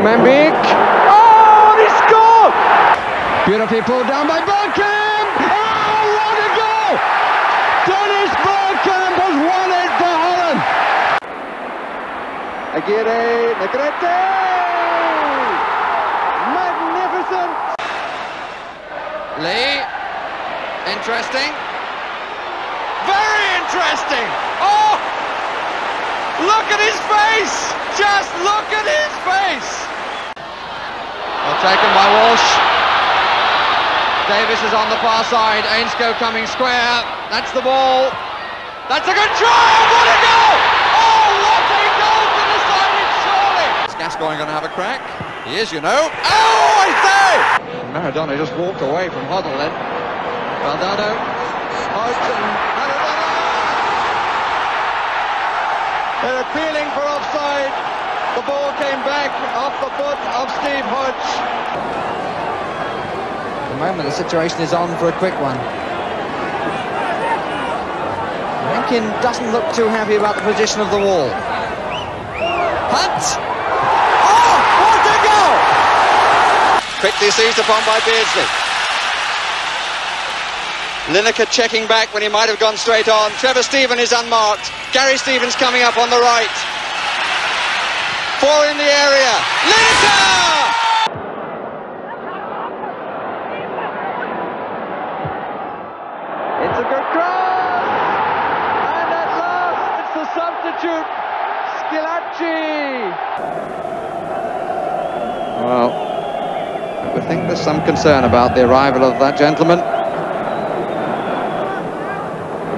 Mambik. Oh, and he scored! Beautifully pulled down by Bergkamp. Oh, what a goal! Dennis Bergkamp has won it for Holland. Aguirre, Negrete! Magnificent! Lee, interesting. Very interesting! Oh! Look at his face! Just look at his face! Well taken by Walsh. Davis is on the far side. Ainsco coming square. That's the ball. That's a good try! What a goal! Oh, what a goal to decide it, surely! Is Gascoigne going to have a crack? He is, you know. Oh, I say! Maradona just walked away from Hoddle then. Valdano. Houghton. They're appealing for offside. The ball came back off the foot of Steve Hodge. At the moment, the situation is on for a quick one. Rankin doesn't look too happy about the position of the wall. Hunt! Oh, what a goal! Quickly seized upon by Beardsley. Lineker checking back when he might have gone straight on. Trevor Stephen is unmarked. Gary Stevens coming up on the right. Four in the area. Lineker! It's a good cross! And at last, it's the substitute, Schillaci! Well, I think there's some concern about the arrival of that gentleman.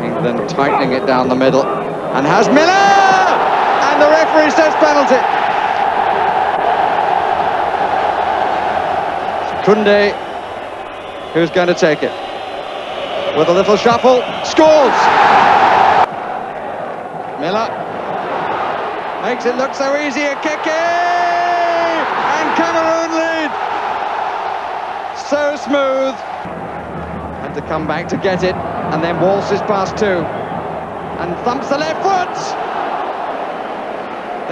England tightening it down the middle, and has Miller, and the referee says penalty. Koundé, who's going to take it, with a little shuffle, scores. Miller makes it look so easy, a kick, and Cameroon lead. So smooth, had to come back to get it. And then Walsh is past two, and thumps the left foot!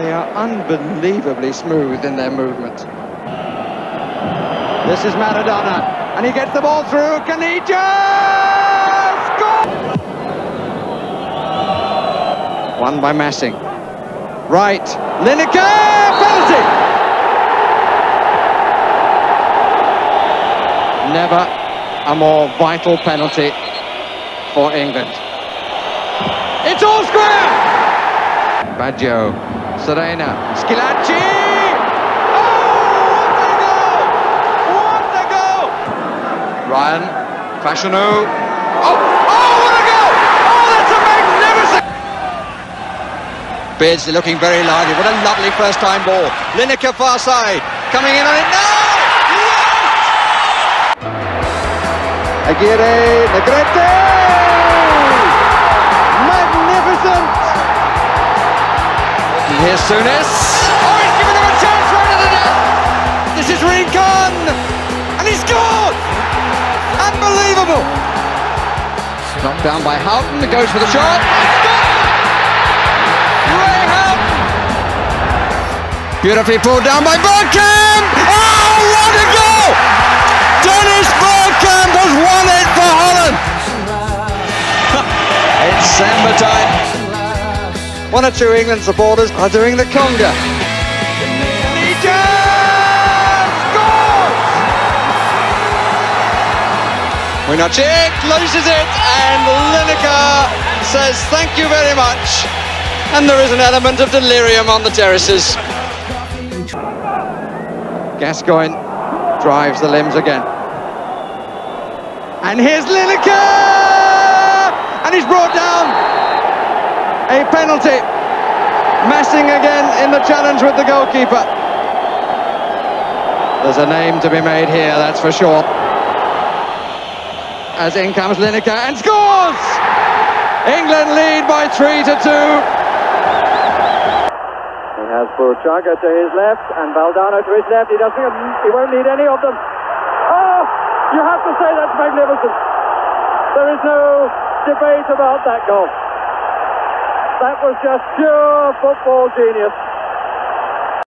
They are unbelievably smooth in their movement. This is Maradona, and he gets the ball through, Caniggia! Score! One by Messing. Right, Lineker, penalty! Never a more vital penalty for England. It's all square! Baggio, Serena, Schillaci! Oh, what a goal! What a goal! Ryan, Krashanou. Oh, oh, what a goal! Oh, that's a magnificent! Beardsley looking very lively. What a lovely first time ball. Lineker far side, coming in on it now! Yes! Aguirre, Negrete! Here's Lissounis. Oh, he's given him a chance right at the net. This is Rinkan, and he scored! Unbelievable! Knocked down by Houghton, it goes for the shot. Ray Houghton! Beautifully pulled down by Bergkamp! Oh, what a goal! Dennis Bergkamp has won it for Holland! It's Samba time. One or two England supporters are doing the conga. Caniggia scores! Wijnaldijk loses it, and Lineker says thank you very much. And there is an element of delirium on the terraces. Gascoigne drives the limbs again. And here's Lineker! And he's brought down. A penalty. Messing again in the challenge with the goalkeeper. There's a name to be made here, that's for sure. As in comes Lineker and scores! England lead by 3-2. He has Burruchaga to his left and Valdano to his left. He doesn't. He won't need any of them. Oh, you have to say that's magnificent. There is no debate about that goal. That was just pure football genius.